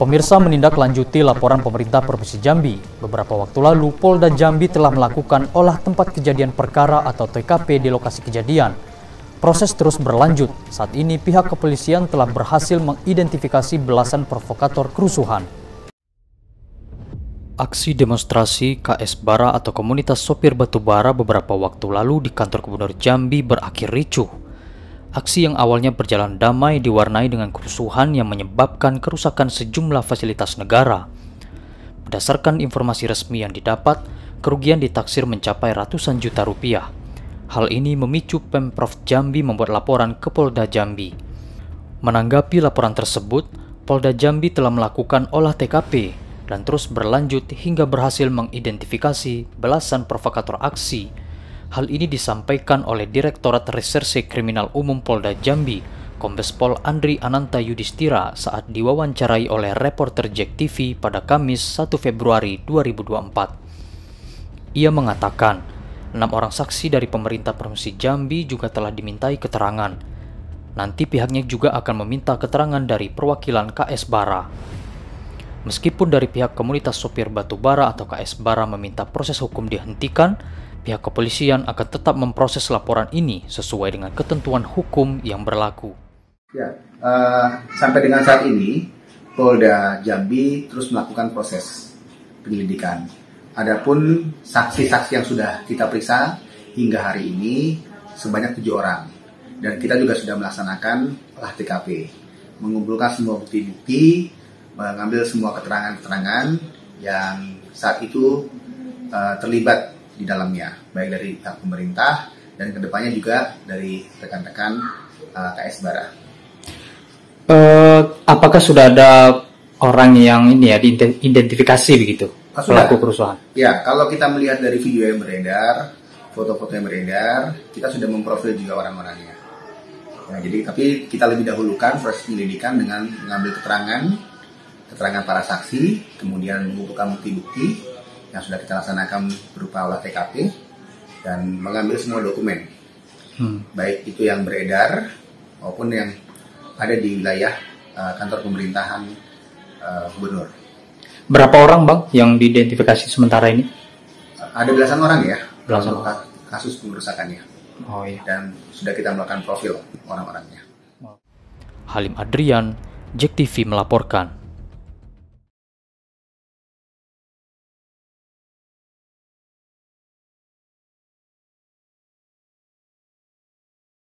Pemirsa, menindaklanjuti laporan pemerintah Provinsi Jambi. Beberapa waktu lalu, Polda Jambi telah melakukan olah tempat kejadian perkara atau TKP di lokasi kejadian. Proses terus berlanjut. Saat ini pihak kepolisian telah berhasil mengidentifikasi belasan provokator kerusuhan. Aksi demonstrasi KS Bara atau komunitas sopir batu bara beberapa waktu lalu di kantor Gubernur Jambi berakhir ricuh. Aksi yang awalnya berjalan damai diwarnai dengan kerusuhan yang menyebabkan kerusakan sejumlah fasilitas negara. Berdasarkan informasi resmi yang didapat, kerugian ditaksir mencapai ratusan juta rupiah. Hal ini memicu Pemprov Jambi membuat laporan ke Polda Jambi. Menanggapi laporan tersebut, Polda Jambi telah melakukan olah TKP dan terus berlanjut hingga berhasil mengidentifikasi belasan provokator aksi. Hal ini disampaikan oleh Direktorat Reserse Kriminal Umum Polda Jambi, Kombes Pol Andri Ananta Yudhistira saat diwawancarai oleh reporter JEK TV pada Kamis 1 Februari 2024. Ia mengatakan, 6 orang saksi dari pemerintah Provinsi Jambi juga telah dimintai keterangan. Nanti pihaknya juga akan meminta keterangan dari perwakilan KS Bara. Meskipun dari pihak komunitas sopir batu bara atau KS Bara meminta proses hukum dihentikan, pihak kepolisian akan tetap memproses laporan ini sesuai dengan ketentuan hukum yang berlaku. Ya, sampai dengan saat ini, Polda Jambi terus melakukan proses penyelidikan. Adapun saksi-saksi yang sudah kita periksa hingga hari ini sebanyak 7 orang, dan kita juga sudah melaksanakan olah TKP, mengumpulkan semua bukti-bukti, mengambil semua keterangan-keterangan yang saat itu terlibat di dalamnya, baik dari pihak pemerintah dan kedepannya juga dari rekan-rekan KS Bara. Apakah sudah ada orang yang ini ya diidentifikasi begitu pelaku kerusuhan? Ya, kalau kita melihat dari video yang beredar, foto-foto yang beredar, kita sudah memprofil juga orang-orangnya. Nah, jadi tapi kita lebih dahulukan proses penyelidikan dengan mengambil keterangan para saksi, kemudian mengumpulkan bukti-bukti yang sudah kita laksanakan berupa olah TKP dan mengambil semua dokumen, baik itu yang beredar maupun yang ada di wilayah kantor pemerintahan gubernur. Berapa orang bang yang diidentifikasi sementara ini? Ada belasan orang ya, belasan kasus pengerusakannya. Oh, iya. Dan sudah kita melakukan profil orang-orangnya. Halim Adrian, JEK TV melaporkan.